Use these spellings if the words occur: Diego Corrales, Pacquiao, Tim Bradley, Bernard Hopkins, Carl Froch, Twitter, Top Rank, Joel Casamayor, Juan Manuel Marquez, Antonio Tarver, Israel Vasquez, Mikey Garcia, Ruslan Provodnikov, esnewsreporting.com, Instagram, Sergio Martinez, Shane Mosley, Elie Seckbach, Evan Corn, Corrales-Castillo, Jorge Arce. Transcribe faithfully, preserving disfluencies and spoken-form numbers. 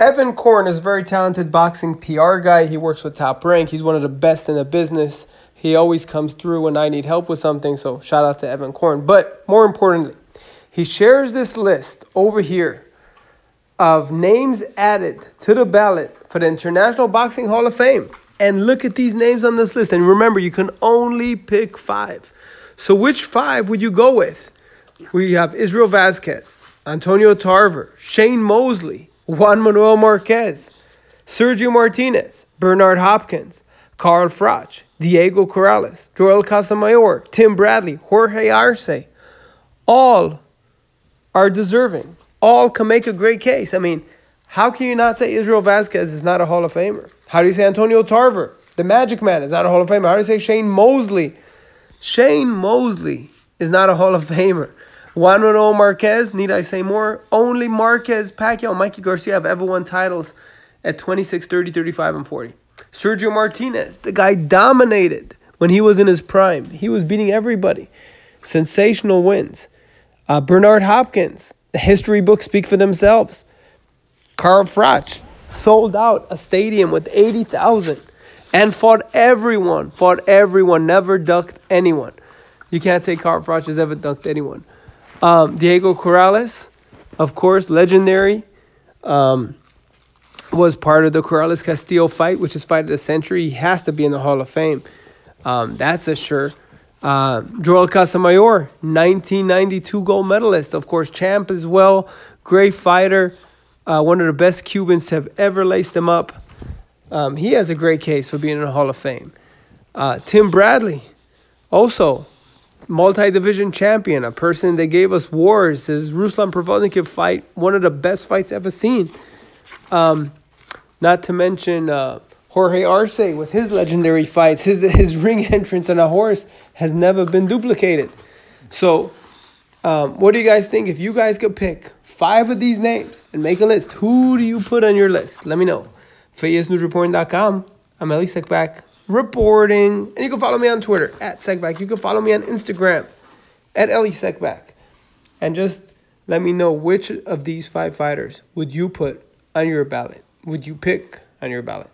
Evan Corn is a very talented boxing P R guy. He works with Top Rank. He's one of the best in the business. He always comes through when I need help with something, so shout out to Evan Corn. But more importantly, he shares this list over here of names added to the ballot for the International Boxing Hall of Fame. And look at these names on this list. And remember, you can only pick five. So which five would you go with? We have Israel Vasquez, Antonio Tarver, Shane Mosley, Juan Manuel Marquez, Sergio Martinez, Bernard Hopkins, Carl Froch, Diego Corrales, Joel Casamayor, Tim Bradley, Jorge Arce. All are deserving. All can make a great case. I mean, how can you not say Israel Vasquez is not a Hall of Famer? How do you say Antonio Tarver, the Magic Man, is not a Hall of Famer? How do you say Shane Mosley? Shane Mosley is not a Hall of Famer. Juan Manuel Marquez, need I say more? Only Marquez, Pacquiao, Mikey Garcia have ever won titles at twenty-six, thirty, thirty-five, and forty. Sergio Martinez, the guy dominated when he was in his prime. He was beating everybody. Sensational wins. Uh, Bernard Hopkins, the history books speak for themselves. Carl Froch sold out a stadium with eighty thousand and fought everyone, fought everyone, never ducked anyone. You can't say Carl Froch has ever ducked anyone. Um, Diego Corrales, of course, legendary, um, was part of the Corrales-Castillo fight, which is fight of the century. He has to be in the Hall of Fame. Um, that's a sure. Uh, Joel Casamayor, nineteen ninety-two gold medalist, of course, champ as well. Great fighter, uh, one of the best Cubans to have ever laced him up. Um, he has a great case for being in the Hall of Fame. Uh, Tim Bradley, also multi-division champion, a person that gave us wars. His Ruslan Provodnikov fight, one of the best fights ever seen. Um, not to mention uh, Jorge Arce with his legendary fights. His, his ring entrance on a horse has never been duplicated. So um, what do you guys think? If you guys could pick five of these names and make a list, who do you put on your list? Let me know. For E S news reporting dot com, I'm Elie Seckbach reporting. And you can follow me on Twitter, at Seckbach. You can follow me on Instagram, at Elie Seckbach. And just let me know which of these five fighters would you put on your ballot, would you pick on your ballot.